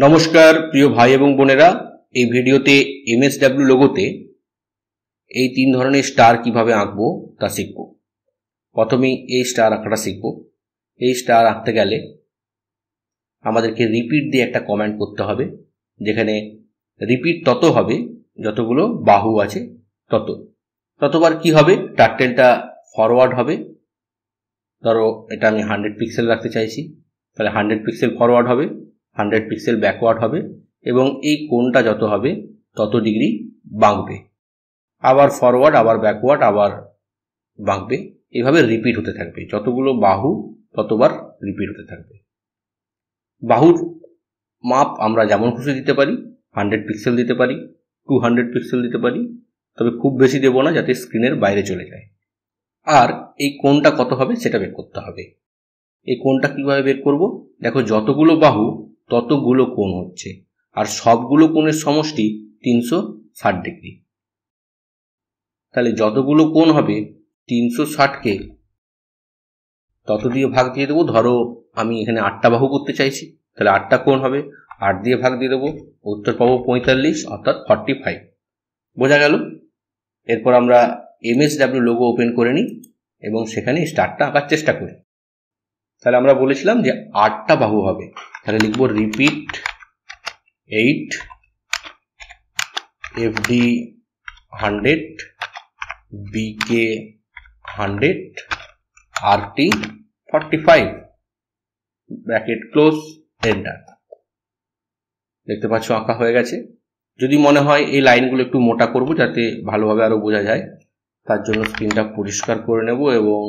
नमस्कार प्रिय भाई एवं बोनेरा এই ভিডিওতে MSW লোগোতে এই তিন ধরনের স্টার কিভাবে আঁকবো তা শিখব। প্রথমেই এই স্টার আঁকাটা শিখব। এই স্টার আঁকতে গেলে আমাদেরকে রিপিট দিয়ে একটা কমান্ড করতে হবে, যেখানে রিপিট তত হবে যতগুলো বাহু আছে ততবার কি হবে টার্টেলটা ফরওয়ার্ড হবে। ধরো এটা আমি 100 পিক্সেল রাখতে চাইছি, তাহলে 100 পিক্সেল ফরওয়ার্ড হবে, 100 पिक्सल बैकवर्ड होबे एबं ए कोणटा जत होबे तत डिग्री बांकबे, आबार फरवर्ड आबार बैकवर्ड आबार बांकबे। एभाबे रिपिट होते थाकबे, যতগুলো बाहू ততবার रिपिट होते थाकबे। बाहुर माप आमरा जेमन खुशी दिते पारी, 100 पिक्सल दिते पारी, 200 पिक्सल दिते पारी, तबे खूब बेशी देबो ना जाते स्क्रिनेर बाइरे चले जाय। आर ए कोणटा कत होबे सेटा बेर करते होबे। ए कोणटा किभाबे बेर करब, देखो যতগুলো बाहू ততগুলো কোণ হচ্ছে, আর সবগুলো কোণের সমষ্টি 360 ডিগ্রি। তাহলে যতগুলো কোণ হবে 360 কে তত দিয়ে ভাগ দিয়ে দেব। ধরো আমি এখানে 8টা বাহু করতে চাইছি, তাহলে 8টা কোণ হবে, 8 দিয়ে ভাগ দিয়ে দেব, উত্তর পাবো 45 অর্থাৎ 45। বোঝা গেল? এরপর আমরা MSW লোগো ওপেন করে নিই এবং সেখানে স্টারটা আঁকার চেষ্টা করি। তাহলে আমরা বলেছিলাম যে 8টা বাহু হবে, তাহলে লিখব repeat 8 FD 100 BK 100 RT 45 bracket close enter. দেখতে পাচ্ছ আঁকা হয়ে গেছে। যদি মনে হয় এই লাইনগুলো একটু মোটা করব যাতে ভালোভাবে আরো বোঝা যায়, তার জন্য স্ক্রিনটা পরিষ্কার করে নেব এবং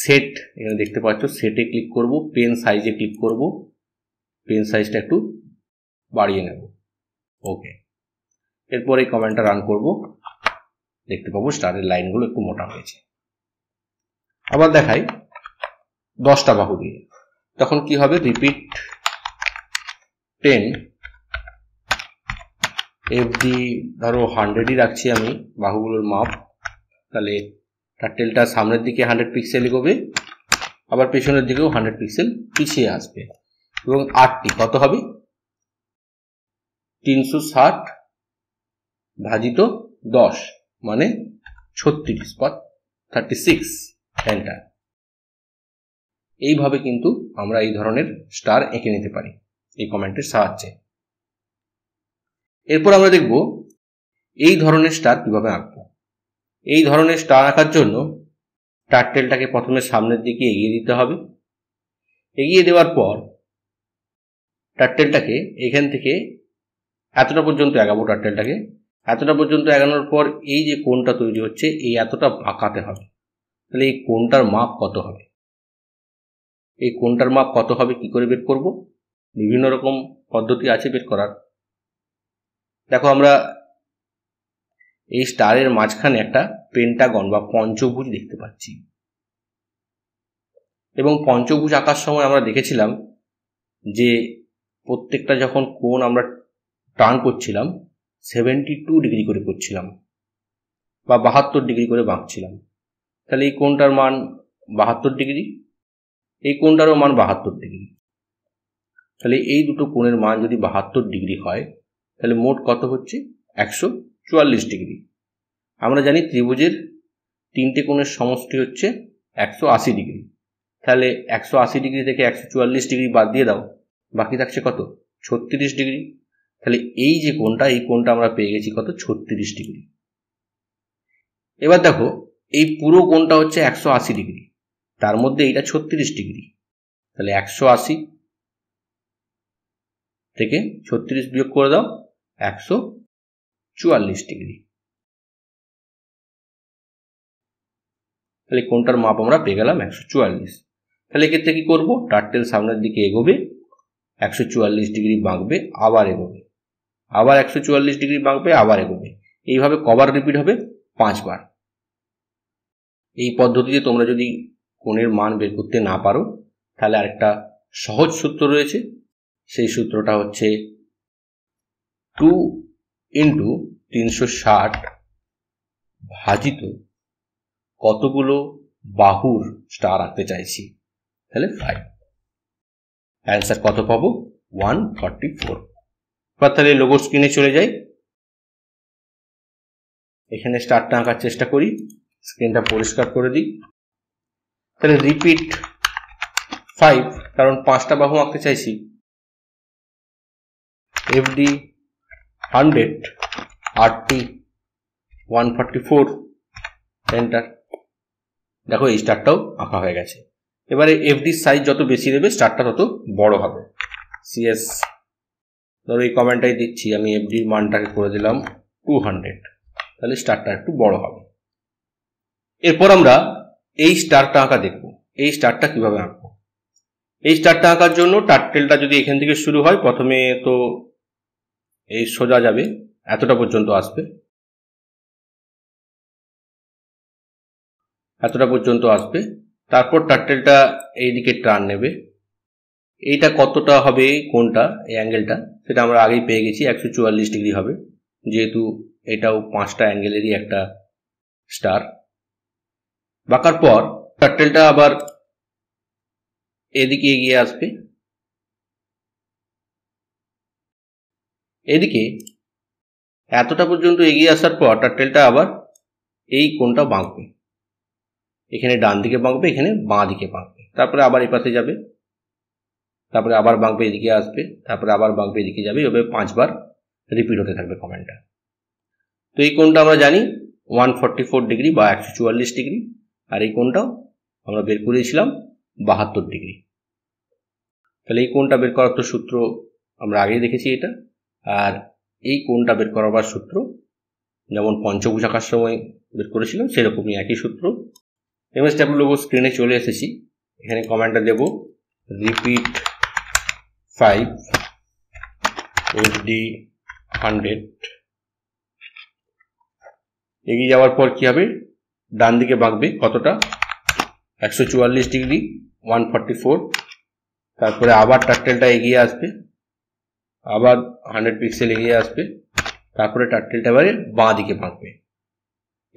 সেট এখানে দেখতে পাচ্ছ সেটে ক্লিক করব, পেন সাইজে ক্লিক করব, পেন সাইজটা একটু বাড়িয়ে নেব। ওকে, এরপর এই কমান্ডটা রান করব, দেখতে পাবো স্টারের লাইনগুলো একটু মোটা হয়েছে। আবার দেখাই 10টা বাহু দিয়ে, তখন কি হবে রিপিট 10 FD ধরো 100ই রাখছি আমি বাহুগুলোর মাপ, তাহলে টার্টেলটা সামনের দিকে 100 পিক্সেল এগোবে, আবার পেছনের দিকেও 100 পিক্সেল পিছিয়ে আসবে এবং আরটি কত হবে 360 ভাজিত 10 মানে 36 এন্টার। এইভাবে কিন্তু আমরা এই ধরনের স্টার এঁকে নিতে পারি এই কমান্ডের সাহায্যে। এরপর আমরা দেখব এই ধরনের স্টার কিভাবে আঁকবো। এই ধরনের স্টার আঁকার জন্য টার্টেলটাকে প্রথমে সামনের দিকে এগিয়ে দিতে হবে, এগিয়ে দেওয়ার পর টার্টেলটাকে এখান থেকে এতটা পর্যন্ত আগাবো। টার্টেলটাকে এতটা পর্যন্ত আগানোর পর এই যে কোণটা তৈরি হচ্ছে এই এতটা আঁকাতে হবে। তাহলে এই কোণটার মাপ কত হবে, এই কোণটার মাপ কত হবে কি করে বের করব, বিভিন্ন রকম পদ্ধতি আছে বের করার। দেখো আমরা এই স্টারের মাঝখানে একটা পেন্টাগন বা পঞ্চভুজ দেখতে পাচ্ছি এবং পঞ্চভুজ আঁকার সময় আমরা দেখেছিলাম যে প্রত্যেকটা যখন কোণ আমরা টার্ন করছিলাম 72 ডিগ্রি করে করছিলাম বা 72 ডিগ্রি করে বাঁকছিলাম। তাহলে এই কোণটার মান 72 ডিগ্রি, এই কোণটারও মান 72 ডিগ্রি। তাহলে এই দুটো কোণের মান যদি 72 ডিগ্রি হয় তাহলে মোট কত হচ্ছে 144 ডিগ্রি। আমরা জানি ত্রিভুজের তিনটে কোণের সমষ্টি হচ্ছে 180 ডিগ্রি, তাহলে 180 ডিগ্রি থেকে 144 ডিগ্রি বাদ দিয়ে দাও, বাকি থাকছে কত 36 ডিগ্রি। তাহলে এই যে কোণটা এই কোণটা আমরা পেয়ে গেছি কত 36 ডিগ্রি। এবার দেখো এই পুরো কোণটা হচ্ছে 180 ডিগ্রি, তার মধ্যে এইটা 36 ডিগ্রি, তাহলে 180 থেকে 36 বিয়োগ করে দাও 144 ডিগ্রি। তাহলে কোণটার মাপ আমরা পেয়ে গেলাম 144। তাহলে ক্ষেত্রে কি করব, টার্টেল সামনের দিকে এগোবে 144 ডিগ্রি বাঁকবে, আবার এগোবে, আবার 144 ডিগ্রি বাঁকবে, আবার এগোবে। এইভাবে কবার রিপিট হবে 5 বার। এই পদ্ধতিতে তোমরা যদি কোণের মান বের করতে না পারো তাহলে আরেকটা সহজ সূত্র রয়েছে, সেই সূত্রটা হচ্ছে 2 × 360 ভাজিত কতগুলো বাহুর স্টার আঁকতে চাইছি, তাহলে 5। অ্যান্সার কত পাবো 144 তাহলে লোগো স্ক্রিনে চলে যাই এখানে স্টারটা আঁকার চেষ্টা করি স্ক্রিনটা পরিষ্কার করে দিই তাহলে রিপিট 5 কারণ পাঁচটা বাহু আঁকতে চাইছি এফডি 100 আরটি 144 এন্টার দেখো এই স্টারটাও আঁকা হয়ে গেছে এবারে এফডি সাইজ যত বেশি দেবে স্টারটা তত বড় হবে সিএস ধরো এই কমেন্টটাই দিচ্ছি আমি এফডি এর মানটাকে করে দিলাম 200 তাহলে স্টারটা একটু বড় হবে এরপর আমরা এই স্টারটা আঁকা দেখব এই স্টারটা কিভাবে আঁকবো এই স্টারটা আঁকার জন্য টার্টেলটা যদি এখান থেকে শুরু হয় প্রথমে তো এই সোজা যাবে এতটা পর্যন্ত আসবে তারপর টার্টেলটা এইদিকে টার্ন নেবে এইটা কতটা হবে কোনটা এই অ্যাঙ্গেলটা সেটা আমরা আগেই পেয়ে গেছি 144 ডিগ্রি হবে যেহেতু এটাও পাঁচটা অ্যাঙ্গেলেরই একটা স্টার বাঁকার পর টার্টেলটা আবার এদিকে এগিয়ে আসবে এদিকে এতটা পর্যন্ত এগিয়ে আসার পর টার্টেলটা আবার এই কোণটা বাঁকবে এখানে ডান দিকে বাঁকবে এখানে বাঁ দিকে বাঁকবে তারপরে আবার এই পাশে যাবে তারপরে আবার বাঁকবে এদিকে আসবে তারপরে আবার বাঁকবে এদিকে যাবে এভাবে পাঁচবার রিপিট হতে থাকবে কমেন্টটা তো এই কোণটা আমরা জানি 144 ডিগ্রি বা 144 ডিগ্রি আর এই কোণটাও আমরা বের করেছিলাম 72 ডিগ্রি তাহলে এই কোণটা বের করার তো সূত্র আমরা আগেই দেখেছি এটা আর এই কোণটা বের করার সূত্র যেমন পঞ্চভুজ আঁকার সময় বের করেছিলাম সেরকমই একই সূত্র MSW লোগো স্ক্রিনে চলে এসেছি এখানে কমেন্টটা দেব রিপিট 5 FD 100 এগিয়ে যাওয়ার পর কি হবে ডান দিকে বাঁকবে কতটা 144 ডিগ্রি 144 তারপরে আবার টার্টেলটা এগিয়ে আসবে আবার 100 পিক্সেল এগিয়ে আসবে তারপরে টার্টেলটা এবারে বাঁ দিকে বাঁকবে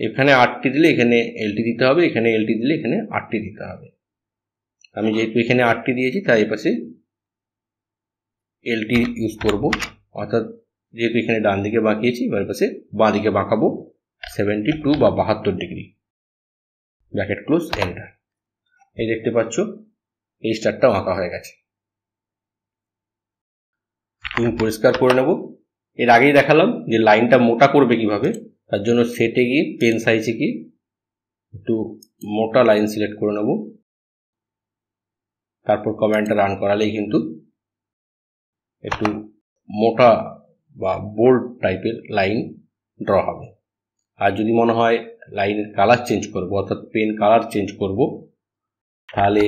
এখানে 8টি দিলে এখানে এলটি দিতে হবে এখানে এলটি দিলে এখানে 8টি দিতে হবে আমি যেহেতু এখানে 8টি দিয়েছি তাই এই পাশে এলটি ইউজ করব অর্থাৎ যেহেতু এখানে ডান দিকে বাঁকিয়েছি এর পাশে বাঁ দিকে বাঁকাবো 72 বা 72 ডিগ্রি ব্র্যাকেট ক্লোজ এন্টার এই দেখতে পাচ্ছ এই স্টারটাও আঁকা হয়ে গেছে আমি পরিষ্কার করে নেব এর আগেই দেখালাম যে লাইনটা মোটা করবে কিভাবে তার জন্য সেটে গিয়ে পেন সাইজে গিয়ে একটু মোটা লাইন সিলেক্ট করে নেব তারপর কমান্ডটা রান করালেই কিন্তু একটু মোটা বা বোল্ড টাইপের লাইন ড্র হবে আর যদি মনে হয় লাইনের কালার চেঞ্জ করব অর্থাৎ পেন কালার চেঞ্জ করব তাহলে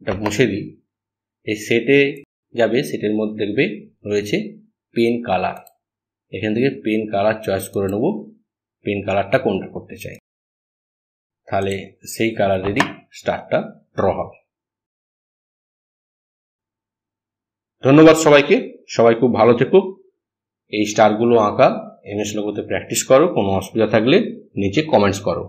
এটা মুছে দিই এই সেটে যাবে সেটের মধ্যে দেখবে রয়েছে পেন কালার এখান থেকে পেন কালার চয়েস করে নেব পেন কালারটা কোনটা করতে চাই তাহলে সেই কালারেরই স্টারটা ড্র হবে ধন্যবাদ সবাইকে সবাই খুব ভালো থেকো এই স্টারগুলো আঁকা এমএস লোগোতে প্র্যাকটিস করো কোনো অসুবিধা থাকলে নিচে কমেন্টস করো